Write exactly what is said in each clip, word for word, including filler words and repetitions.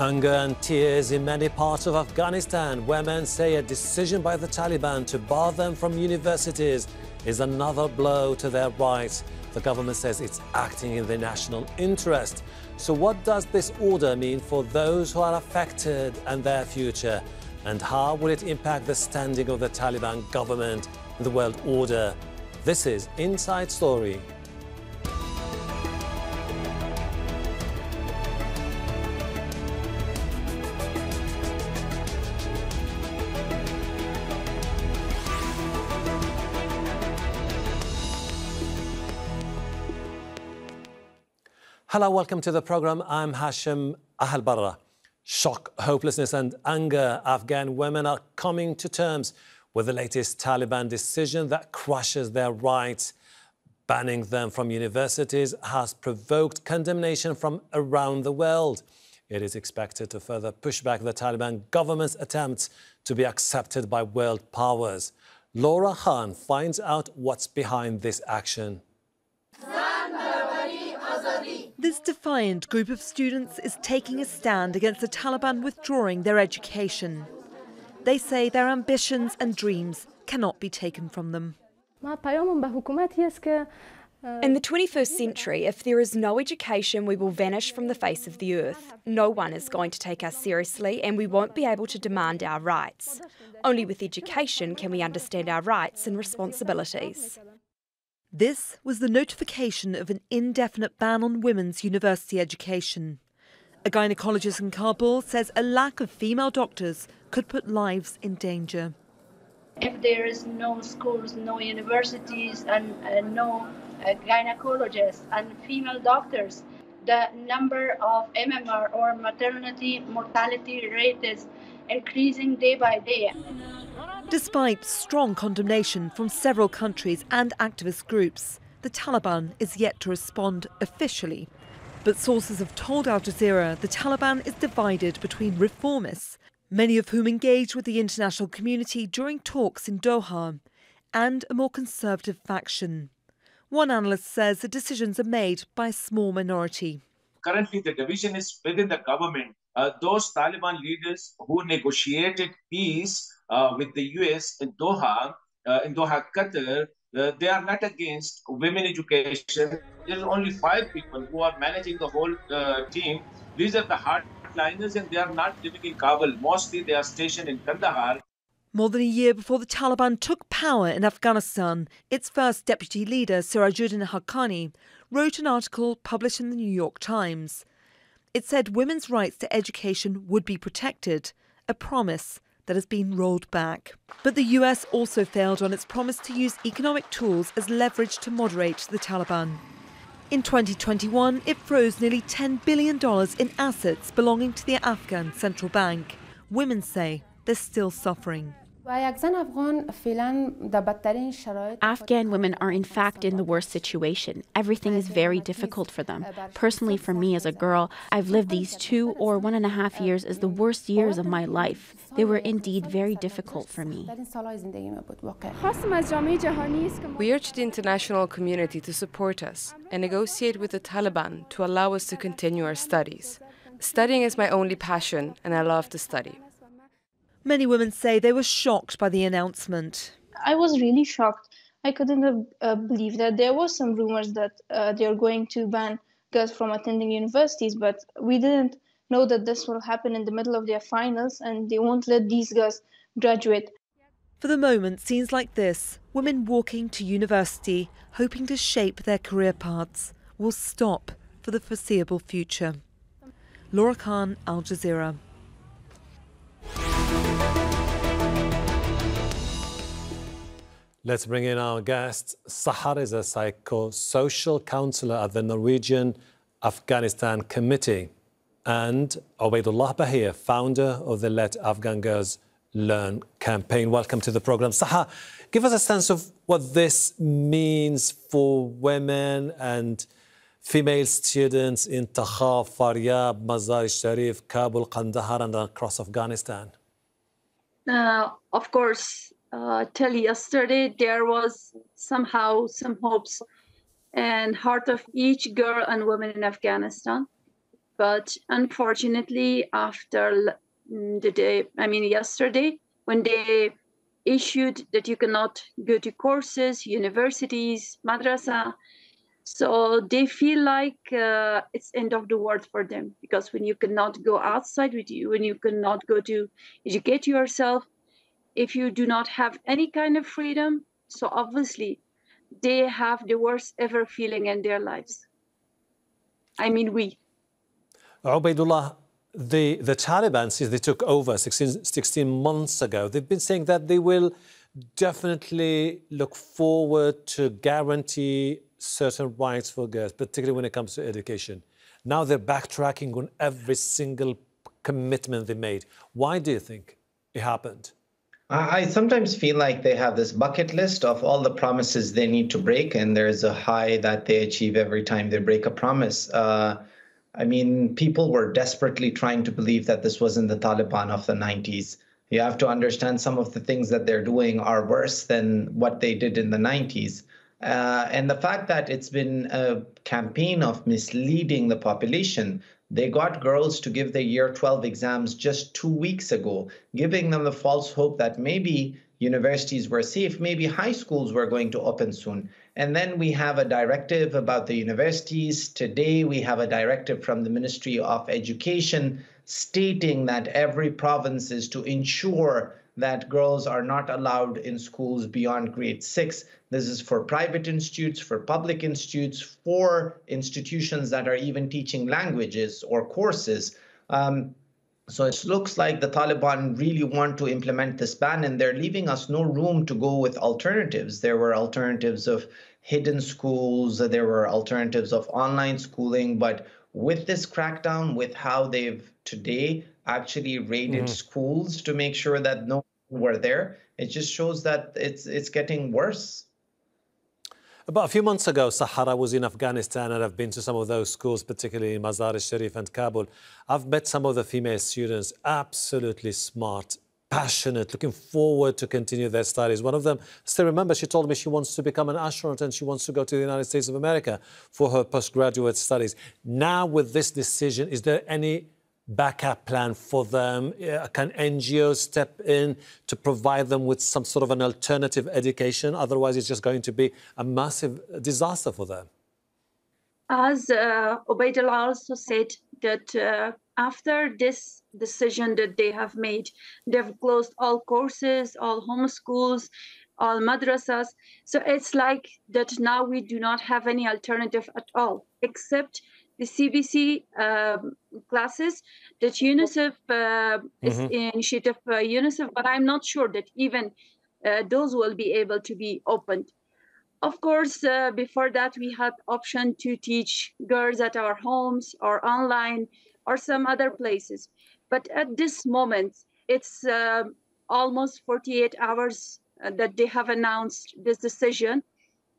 Anger and tears in many parts of Afghanistan. Women say a decision by the Taliban to bar them from universities is another blow to their rights. The government says it's acting in the national interest. So what does this order mean for those who are affected and their future? And how will it impact the standing of the Taliban government in the world order? This is Inside Story. Hello, welcome to the program. I'm Hashem Ahelbarra. Shock, hopelessness and anger. Afghan women are coming to terms with the latest Taliban decision that crushes their rights. Banning them from universities has provoked condemnation from around the world. It is expected to further push back the Taliban government's attempts to be accepted by world powers. Laura Khan finds out what's behind this action. This defiant group of students is taking a stand against the Taliban withdrawing their education. They say their ambitions and dreams cannot be taken from them. In the twenty-first century, if there is no education, we will vanish from the face of the earth. No one is going to take us seriously and we won't be able to demand our rights. Only with education can we understand our rights and responsibilities. This was the notification of an indefinite ban on women's university education. A gynaecologist in Kabul says a lack of female doctors could put lives in danger. If there is no schools, no universities and uh, no uh, gynaecologists and female doctors, the number of M M R or maternity mortality rate is increasing day by day. Despite strong condemnation from several countries and activist groups, the Taliban is yet to respond officially. But sources have told Al Jazeera the Taliban is divided between reformists, many of whom engaged with the international community during talks in Doha, and a more conservative faction. One analyst says the decisions are made by a small minority. Currently, the division is within the government. Uh, those Taliban leaders who negotiated peace Uh, with the U S in Doha, uh, in Doha, Qatar, uh, they are not against women education. There's only five people who are managing the whole uh, team. These are the hardliners and they are not living in Kabul. Mostly they are stationed in Kandahar. More than a year before the Taliban took power in Afghanistan, its first deputy leader, Sirajuddin Haqqani, wrote an article published in the New York Times. It said women's rights to education would be protected, a promise that has been rolled back. But the U S also failed on its promise to use economic tools as leverage to moderate the Taliban. In twenty twenty-one, it froze nearly ten billion dollars in assets belonging to the Afghan central bank. Women say they're still suffering. Afghan women are in fact in the worst situation. Everything is very difficult for them. Personally, for me as a girl, I've lived these two or one and a half years as the worst years of my life. They were indeed very difficult for me. We urge the international community to support us and negotiate with the Taliban to allow us to continue our studies. Studying is my only passion and I love to study. Many women say they were shocked by the announcement. I was really shocked. I couldn't uh, believe that there were some rumors that uh, they are going to ban girls from attending universities, but we didn't know that this will happen in the middle of their finals and they won't let these girls graduate. For the moment, scenes like this, women walking to university, hoping to shape their career paths, will stop for the foreseeable future. Laura Khan, Al Jazeera. Let's bring in our guest. Sahar is a psychosocial counsellor at the Norwegian-Afghanistan Committee, and Obaidullah Bahir, founder of the Let Afghan Girls Learn campaign. Welcome to the programme. Sahar, give us a sense of what this means for women and female students in Takhar, Faryab, Mazar-e-Sharif, Kabul, Kandahar and across Afghanistan. Uh, of course. Uh, till yesterday, there was somehow some hopes and heart of each girl and woman in Afghanistan. But unfortunately, after the day, I mean, yesterday, when they issued that you cannot go to courses, universities, madrasa, so they feel like uh, it's end of the world for them, because when you cannot go outside with you, when you cannot go to educate yourself, if you do not have any kind of freedom, so obviously they have the worst ever feeling in their lives. I mean, we. Obaidullah, the, the Taliban, since they took over sixteen, sixteen months ago, they've been saying that they will definitely look forward to guarantee certain rights for girls, particularly when it comes to education. Now they're backtracking on every single commitment they made. Why do you think it happened? I sometimes feel like they have this bucket list of all the promises they need to break, and there's a high that they achieve every time they break a promise. Uh, I mean, people were desperately trying to believe that this wasn't the Taliban of the nineties. You have to understand some of the things that they're doing are worse than what they did in the nineties. Uh, and the fact that it's been a campaign of misleading the population. They got girls to give their year twelve exams just two weeks ago, giving them the false hope that maybe universities were safe, maybe high schools were going to open soon. And then we have a directive about the universities. Today we have a directive from the Ministry of Education stating that every province is to ensure that girls are not allowed in schools beyond grade six. This is for private institutes, for public institutes, for institutions that are even teaching languages or courses. Um, so it looks like the Taliban really want to implement this ban, and they're leaving us no room to go with alternatives. There were alternatives of hidden schools, there were alternatives of online schooling, but with this crackdown, with how they've today actually raided mm-hmm. schools to make sure that no one were there, it just shows that it's, it's getting worse. About a few months ago, Sahar, I was in Afghanistan, and I've been to some of those schools, particularly in Mazar-e-Sharif and Kabul. I've met some of the female students, absolutely smart, passionate, looking forward to continue their studies. One of them, I still remember, she told me she wants to become an astronaut and she wants to go to the United States of America for her postgraduate studies. Now, with this decision, is there any backup plan for them? Can N G Os step in to provide them with some sort of an alternative education? Otherwise, it's just going to be a massive disaster for them. As uh, Obaidullah also said, that uh, after this decision that they have made, they've closed all courses, all homeschools, all madrasas. So it's like that now we do not have any alternative at all, except the C B C uh, classes that UNICEF uh, is mm-hmm. initiative uh, UNICEF, but I'm not sure that even uh, those will be able to be opened. Of course, uh, before that, we had option to teach girls at our homes or online or some other places. But at this moment, it's uh, almost forty-eight hours that they have announced this decision.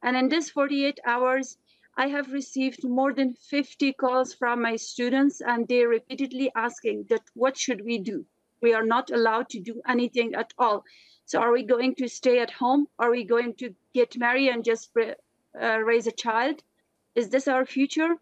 And in this forty-eight hours, I have received more than fifty calls from my students, and they're repeatedly asking that what should we do? We are not allowed to do anything at all. So are we going to stay at home? Are we going to get married and just uh, raise a child? Is this our future?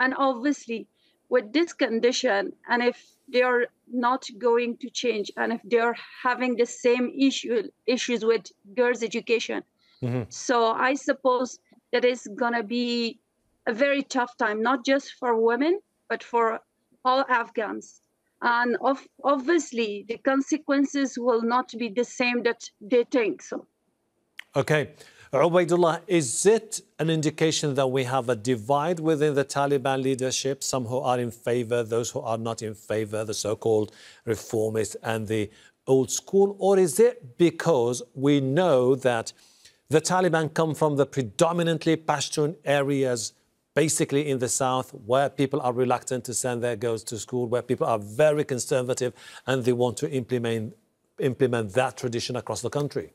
And obviously, with this condition, and if they are not going to change, and if they are having the same issue, issues with girls' education, mm-hmm. so I suppose that is going to be a very tough time, not just for women, but for all Afghans. And of, obviously, the consequences will not be the same that they think so. OK. Obaidullah, is it an indication that we have a divide within the Taliban leadership, some who are in favor, those who are not in favor, the so-called reformists and the old school? Or is it because we know that the Taliban come from the predominantly Pashtun areas, basically in the south, where people are reluctant to send their girls to school, where people are very conservative, and they want to implement, implement that tradition across the country?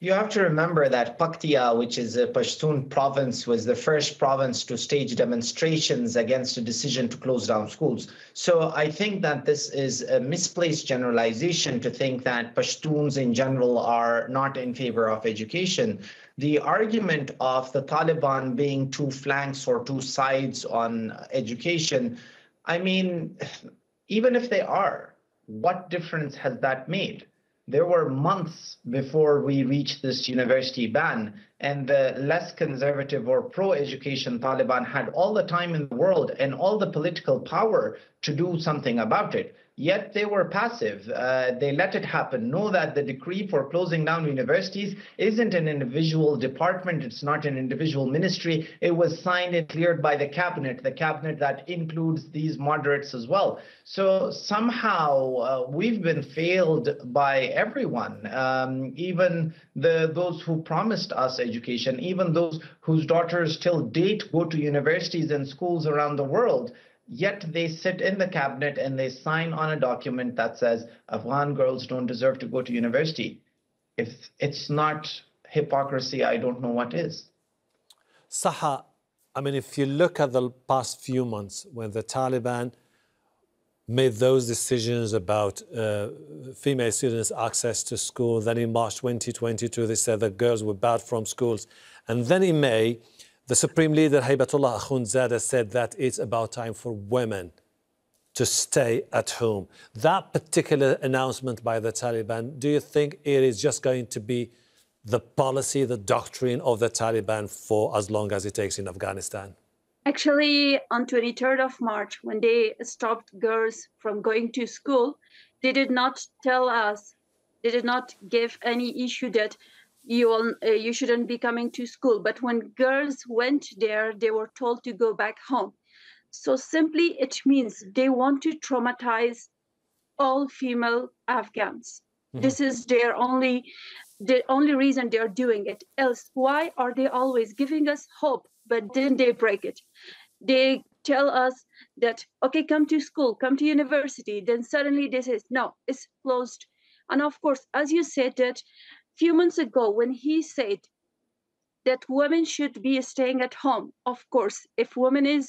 You have to remember that Paktia, which is a Pashtun province, was the first province to stage demonstrations against a decision to close down schools. So I think that this is a misplaced generalization to think that Pashtuns in general are not in favor of education. The argument of the Taliban being two flanks or two sides on education, I mean, even if they are, what difference has that made? There were months before we reached this university ban, and the less conservative or pro-education Taliban had all the time in the world and all the political power to do something about it. Yet they were passive. Uh, they let it happen. Know that the decree for closing down universities isn't an individual department. It's not an individual ministry. It was signed and cleared by the cabinet, the cabinet that includes these moderates as well. So somehow uh, we've been failed by everyone, um, even the those who promised us education, even those whose daughters till date go to universities and schools around the world. Yet they sit in the cabinet and they sign on a document that says Afghan girls don't deserve to go to university. If it's not hypocrisy, I don't know what is. Sahar, I mean, if you look at the past few months when the Taliban made those decisions about uh, female students' access to school, then in March twenty twenty-two, they said that girls were barred from schools. And then in May, the Supreme Leader, Haibatullah Akhundzada, said that it's about time for women to stay at home. That particular announcement by the Taliban, do you think it is just going to be the policy, the doctrine of the Taliban for as long as it takes in Afghanistan? Actually, on the twenty-third of March, when they stopped girls from going to school, they did not tell us, they did not give any issue that You, all, uh, you shouldn't be coming to school. But when girls went there, they were told to go back home. So simply it means they want to traumatize all female Afghans. Mm-hmm. This is their only, the only reason they're doing it. Else, why are they always giving us hope, but then they break it? They tell us that, okay, come to school, come to university. Then suddenly they say, no, it's closed. And of course, as you said that, few months ago when he said that women should be staying at home, of course, if women is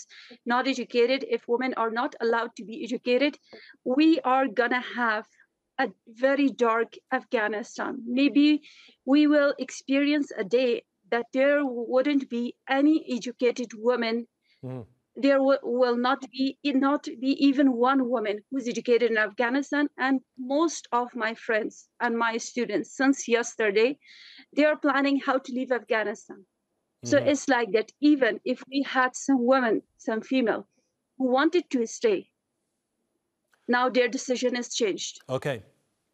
not educated, if women are not allowed to be educated, we are gonna have a very dark Afghanistan. Maybe we will experience a day that there wouldn't be any educated women. Mm. There will not be not be even one woman who's educated in Afghanistan. And most of my friends and my students, since yesterday, they are planning how to leave Afghanistan. Mm-hmm. So it's like that. Even if we had some women, some female, who wanted to stay, now their decision is changed. Okay.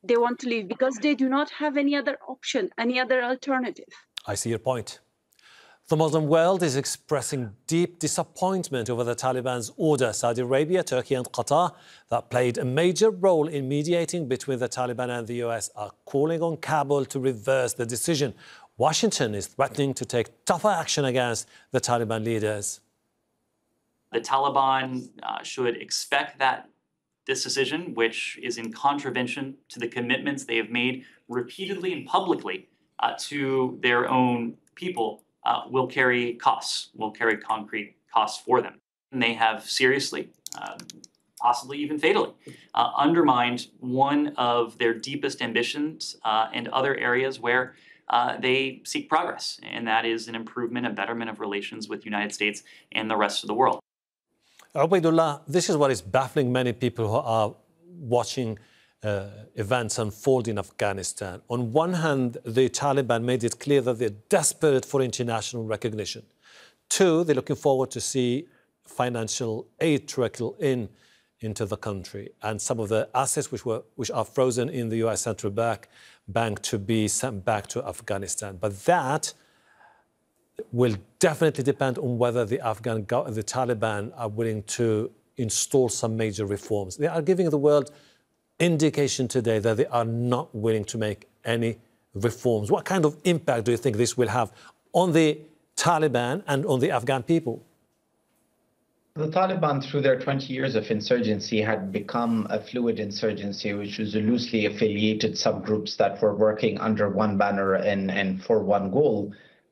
They want to leave because they do not have any other option, any other alternative. I see your point. The Muslim world is expressing deep disappointment over the Taliban's order. Saudi Arabia, Turkey and Qatar, that played a major role in mediating between the Taliban and the U S, are calling on Kabul to reverse the decision. Washington is threatening to take tougher action against the Taliban leaders. The Taliban uh, should expect that this decision, which is in contravention to the commitments they have made repeatedly and publicly uh, to their own people, Uh, will carry costs, will carry concrete costs for them. And they have seriously, uh, possibly even fatally, uh, undermined one of their deepest ambitions uh, and other areas where uh, they seek progress, and that is an improvement, a betterment of relations with the United States and the rest of the world. Obaidullah, this is what is baffling many people who are watching Uh, events unfold in Afghanistan. On one hand, the Taliban made it clear that they're desperate for international recognition. Two, they're looking forward to see financial aid trickle in into the country and some of the assets which were which are frozen in the U S central bank, bank to be sent back to Afghanistan. But that will definitely depend on whether the Afghan the Taliban are willing to install some major reforms. They are giving the world indication today that they are not willing to make any reforms. What kind of impact do you think this will have on the Taliban and on the Afghan people? The Taliban, through their twenty years of insurgency, had become a fluid insurgency, which was a loosely affiliated subgroups that were working under one banner and, and for one goal.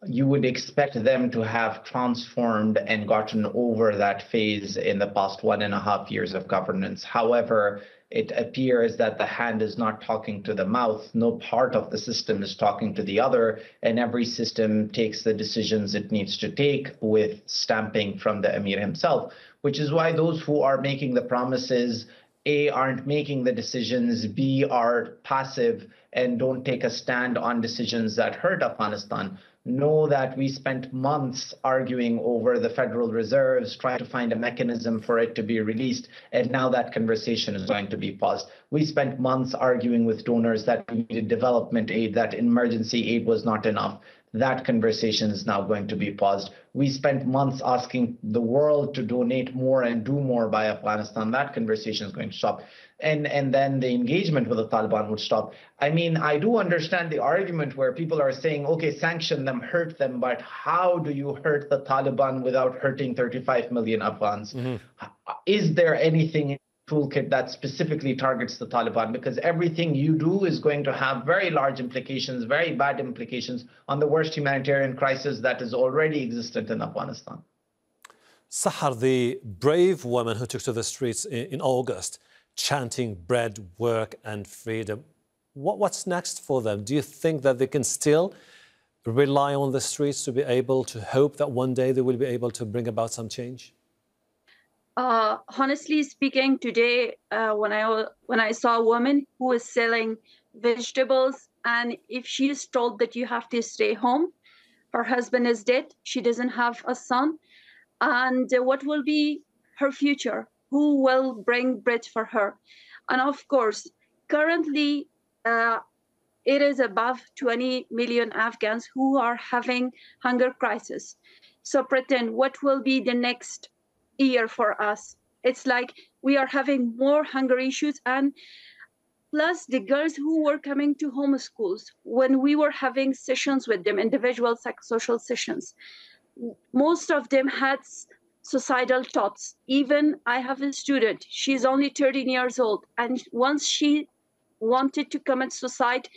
you would expect them to have transformed and gotten over that phase in the past one and a half years of governance. However, it appears that the hand is not talking to the mouth. No part of the system is talking to the other, and every system takes the decisions it needs to take with stamping from the Emir himself, which is why those who are making the promises, A, aren't making the decisions, B, are passive and don't take a stand on decisions that hurt Afghanistan. Know that we spent months arguing over the Federal Reserves, trying to find a mechanism for it to be released, and now that conversation is going to be paused. We spent months arguing with donors that we needed development aid, that emergency aid was not enough. That conversation is now going to be paused. We spent months asking the world to donate more and do more by Afghanistan. That conversation is going to stop. And, and then the engagement with the Taliban would stop. I mean, I do understand the argument where people are saying, okay, sanction them, hurt them, but how do you hurt the Taliban without hurting thirty-five million Afghans? Mm-hmm. Is there anything in the toolkit that specifically targets the Taliban? Because everything you do is going to have very large implications, very bad implications on the worst humanitarian crisis that is already existent in Afghanistan. Sahar, the brave woman who took to the streets in, in August, chanting bread, work and freedom. What, what's next for them? Do you think that they can still rely on the streets to be able to hope that one day they will be able to bring about some change? Uh, honestly speaking, today uh, when I when I saw a woman who was selling vegetables, and if she is told that you have to stay home, her husband is dead, she doesn't have a son, and what will be her future? Who will bring bread for her? And of course, currently, uh, it is above twenty million Afghans who are having hunger crisis. So pretend, what will be the next year for us? It's like we are having more hunger issues. And plus the girls who were coming to homeschools, when we were having sessions with them, individual psychosocial sessions, most of them had suicidal thoughts. Even I have a student, she's only thirteen years old, and once she wanted to commit suicide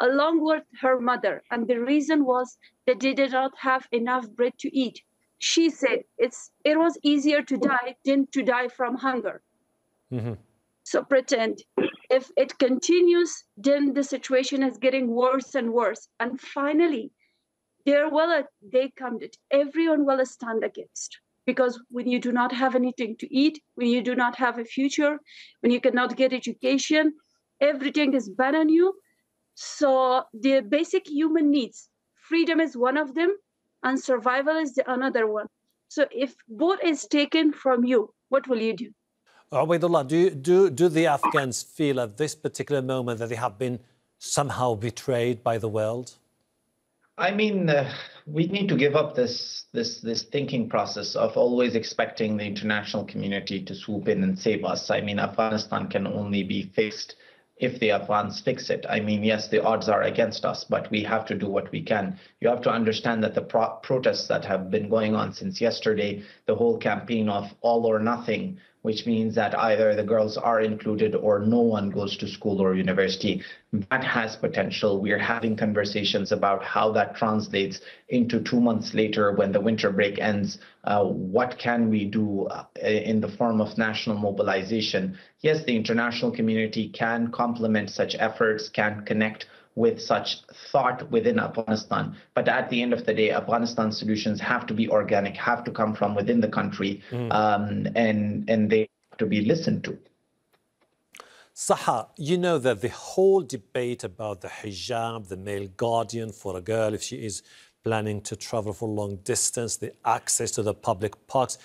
along with her mother, and the reason was they did not have enough bread to eat. She said it's it was easier to die than to die from hunger. Mm-hmm. So pretend, if it continues, then the situation is getting worse and worse, and finally there will a day come that everyone will stand against. Because when you do not have anything to eat, when you do not have a future, when you cannot get education, everything is bad on you. So the basic human needs, freedom is one of them, and survival is the another one. So if both is taken from you, what will you do? Obaidullah, do, do, do the Afghans feel at this particular moment that they have been somehow betrayed by the world? I mean, uh, we need to give up this this this thinking process of always expecting the international community to swoop in and save us. I mean, Afghanistan can only be fixed if the Afghans fix it. I mean, yes, the odds are against us, but we have to do what we can. You have to understand that the pro protests that have been going on since yesterday, the whole campaign of all or nothing, which means that either the girls are included or no one goes to school or university. That has potential. We're having conversations about how that translates into two months later when the winter break ends. Uh, what can we do in the form of national mobilization? Yes, the international community can complement such efforts, can connect with such thought within Afghanistan. But at the end of the day, Afghanistan's solutions have to be organic, have to come from within the country, mm. um, and, and they have to be listened to. Sahar, you know that the whole debate about the hijab, the male guardian for a girl, if she is planning to travel for long distance, the access to the public parks.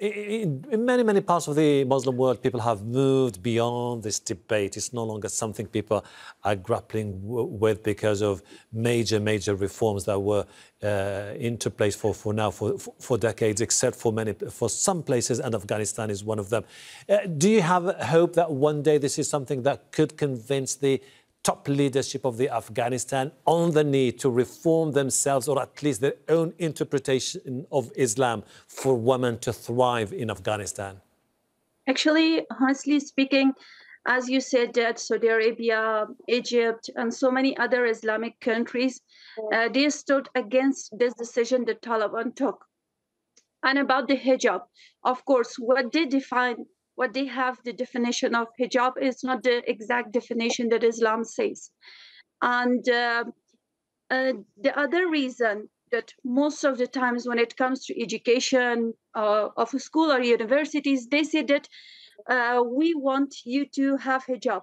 In many, many parts of the Muslim world, people have moved beyond this debate. It's no longer something people are grappling with because of major, major reforms that were uh, into place for, for now, for, for decades, except for, many, for some places, and Afghanistan is one of them. Uh, do you have hope that one day this is something that could convince the top leadership of the Afghanistan on the need to reform themselves, or at least their own interpretation of Islam, for women to thrive in Afghanistan? Actually, honestly speaking, as you said, that Saudi Arabia, Egypt, and so many other Islamic countries, uh, they stood against this decision the Taliban took. And about the hijab, of course, what they define, what they have the definition of hijab is not the exact definition that Islam says. And uh, uh, the other reason that most of the times when it comes to education uh, of a school or universities, they say that uh, we want you to have hijab.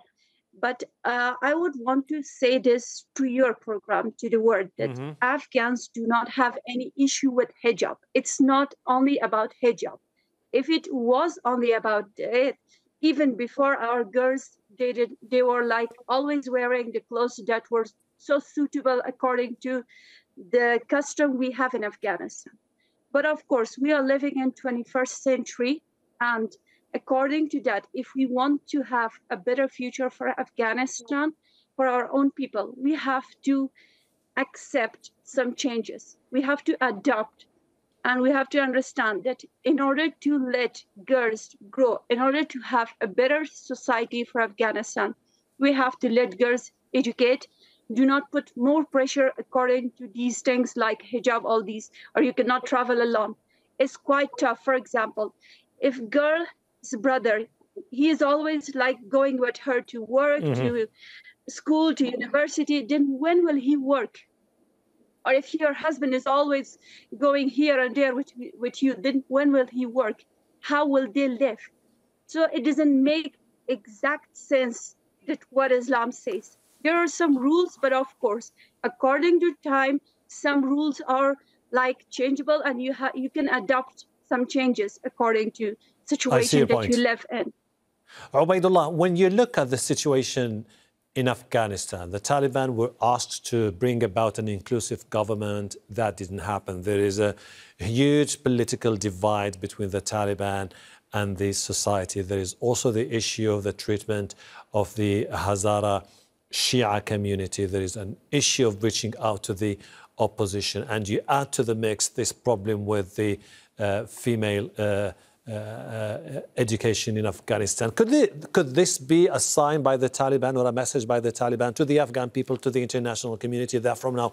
But uh, I would want to say this to your program, to the world, that mm-hmm. Afghans do not have any issue with hijab. It's not only about hijab. If it was only about it, even before our girls, they, did, they were like always wearing the clothes that were so suitable according to the custom we have in Afghanistan. But of course, we are living in twenty-first century, and according to that, if we want to have a better future for Afghanistan, for our own people, we have to accept some changes. We have to adapt, and we have to understand that in order to let girls grow, in order to have a better society for Afghanistan, we have to let girls educate. Do not put more pressure according to these things like hijab, all these, or you cannot travel alone. It's quite tough. For example, if girl brother, he is always like going with her to work, mm-hmm. to school, to university, then when will he work? Or if your husband is always going here and there with, with you, then when will he work? How will they live? So it doesn't make exact sense that what Islam says. There are some rules, but of course, according to time, some rules are like changeable, and you ha you can adopt some changes according to situation that you live in. Obaidullah, when you look at the situation in Afghanistan, the Taliban were asked to bring about an inclusive government. That didn't happen. There is a huge political divide between the Taliban and the society. There is also the issue of the treatment of the Hazara Shia community. There is an issue of reaching out to the opposition. And you add to the mix this problem with the uh, female uh, Uh, uh, education in Afghanistan. Could, they, could this be a sign by the Taliban or a message by the Taliban to the Afghan people, to the international community, that from now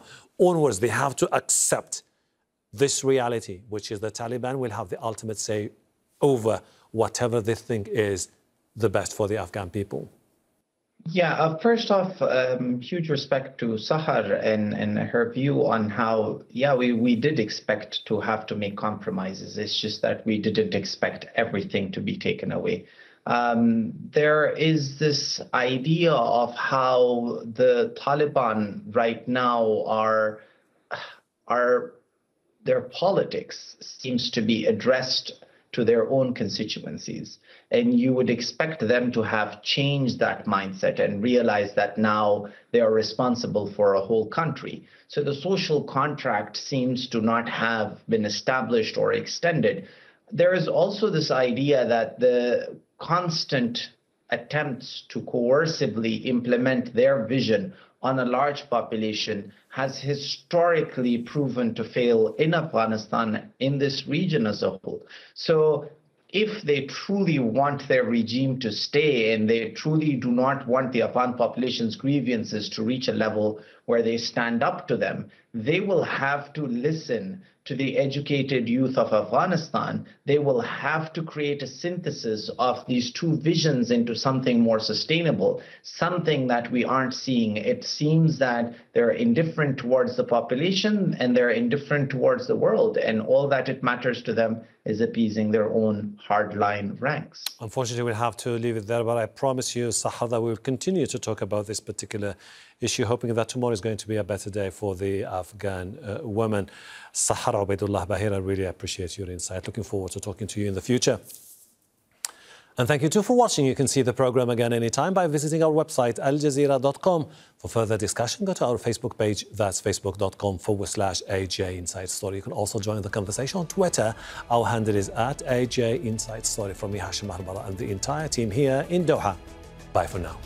onwards they have to accept this reality, which is the Taliban will have the ultimate say over whatever they think is the best for the Afghan people? Yeah, uh, first off, um, huge respect to Sahar and, and her view on how, yeah, we, we did expect to have to make compromises. It's just that we didn't expect everything to be taken away. Um, there is this idea of how the Taliban right now are, are their politics seems to be addressed to their own constituencies. And you would expect them to have changed that mindset and realize that now they are responsible for a whole country. So the social contract seems to not have been established or extended. There is also this idea that the constant attempts to coercively implement their vision on a large population has historically proven to fail in Afghanistan, in this region as a whole. So if they truly want their regime to stay and they truly do not want the Afghan population's grievances to reach a level where they stand up to them, they will have to listen to the educated youth of Afghanistan. They will have to create a synthesis of these two visions into something more sustainable, something that we aren't seeing. It seems that they're indifferent towards the population and they're indifferent towards the world, and all that it matters to them is appeasing their own hardline ranks. Unfortunately, we'll have to leave it there, but I promise you, Sahar, that we'll continue to talk about this particular issue, hoping that tomorrow is going to be a better day for the Afghan uh, women. Sahar Obaidullah Bahir, I really appreciate your insight. Looking forward to talking to you in the future. And thank you too for watching. You can see the program again anytime by visiting our website, al jazeera dot com. For further discussion, go to our Facebook page. That's facebook dot com forward slash A J Inside Story. You can also join the conversation on Twitter. Our handle is at A J Inside Story. From me, Hashem Ahelbarra, and the entire team here in Doha. Bye for now.